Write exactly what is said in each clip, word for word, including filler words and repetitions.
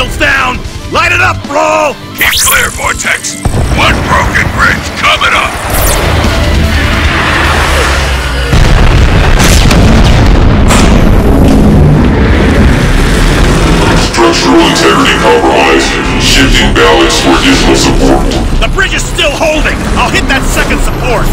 shields down! Light it up, bro! Keep clear, Vortex! One broken bridge coming up! Structural integrity compromised. Shifting balance for additional support. The bridge is still holding! I'll hit that second support!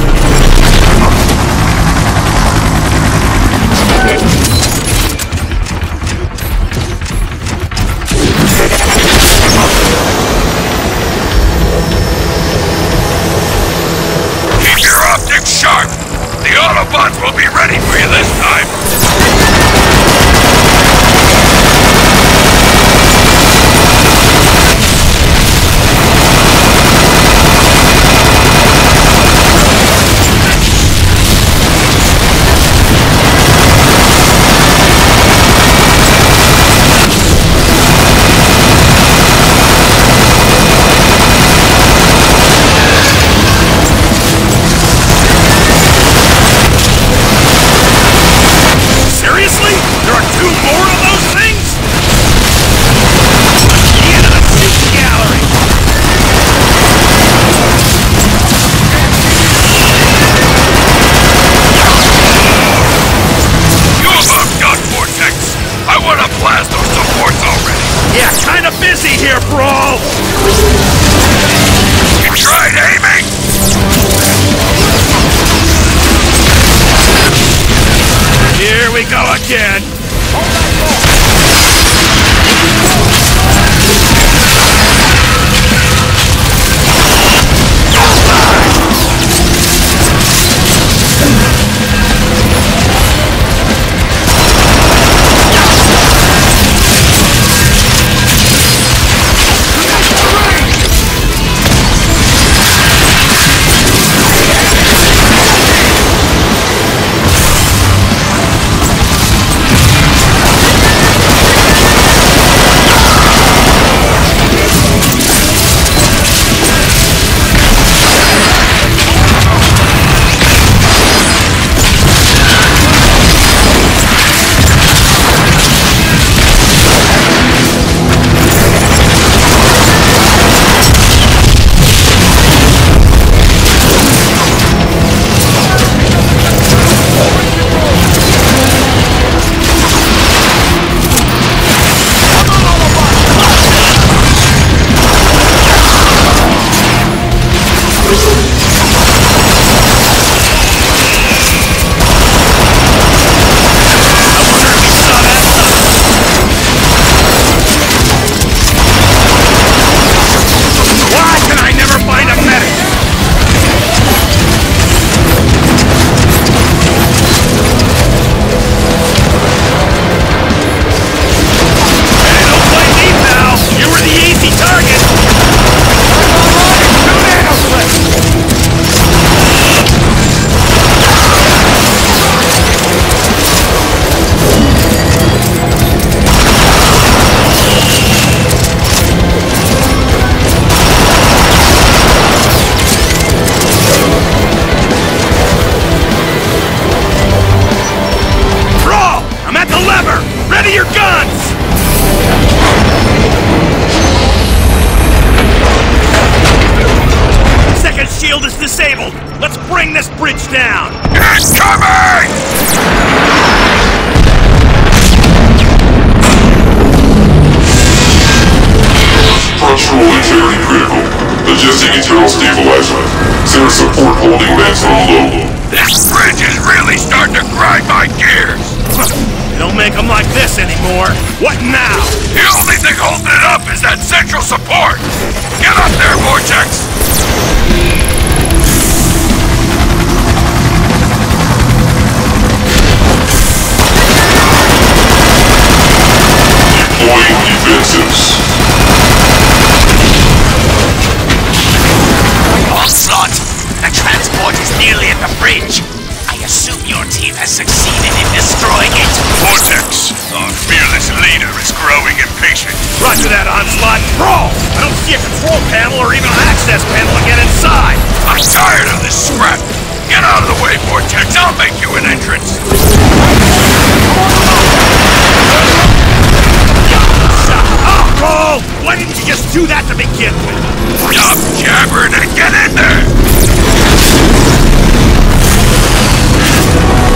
Why didn't you just do that to begin with? Stop jabbering and get in there!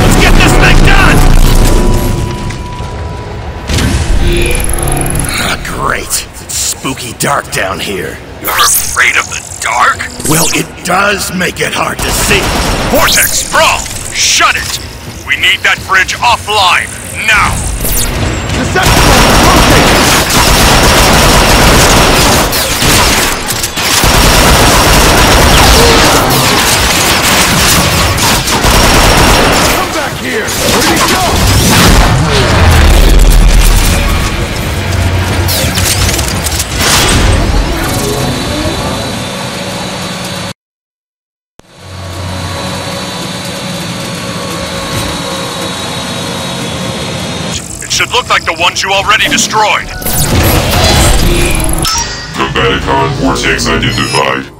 Let's get this thing done! Ah, great. It's spooky dark down here. You're afraid of the dark? Well, it does make it hard to see. Vortex, bro! Shut it! We need that bridge offline, now! Decepticon! Come back here! Where did he go? It should look like the ones you already destroyed. Combaticon Vortex identified.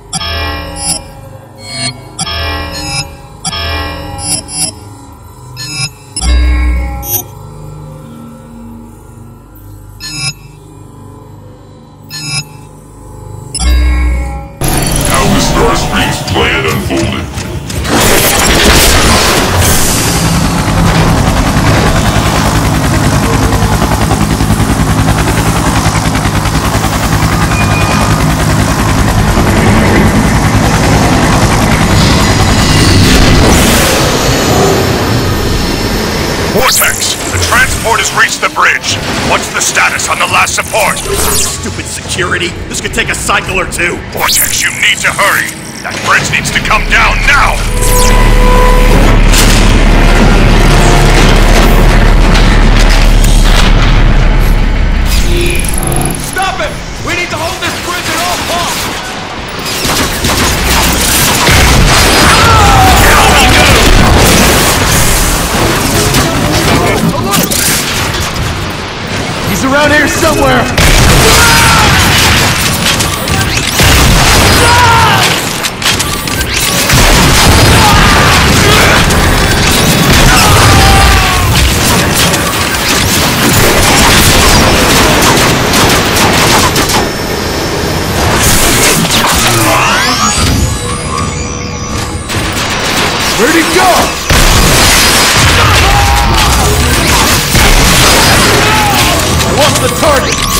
Status on the last support. Stupid security. This could take a cycle or two. Vortex, you need to hurry. That bridge needs to come down now. Stop it! We need to hold this bridge at all costs. Around here somewhere! Where'd he go? The target!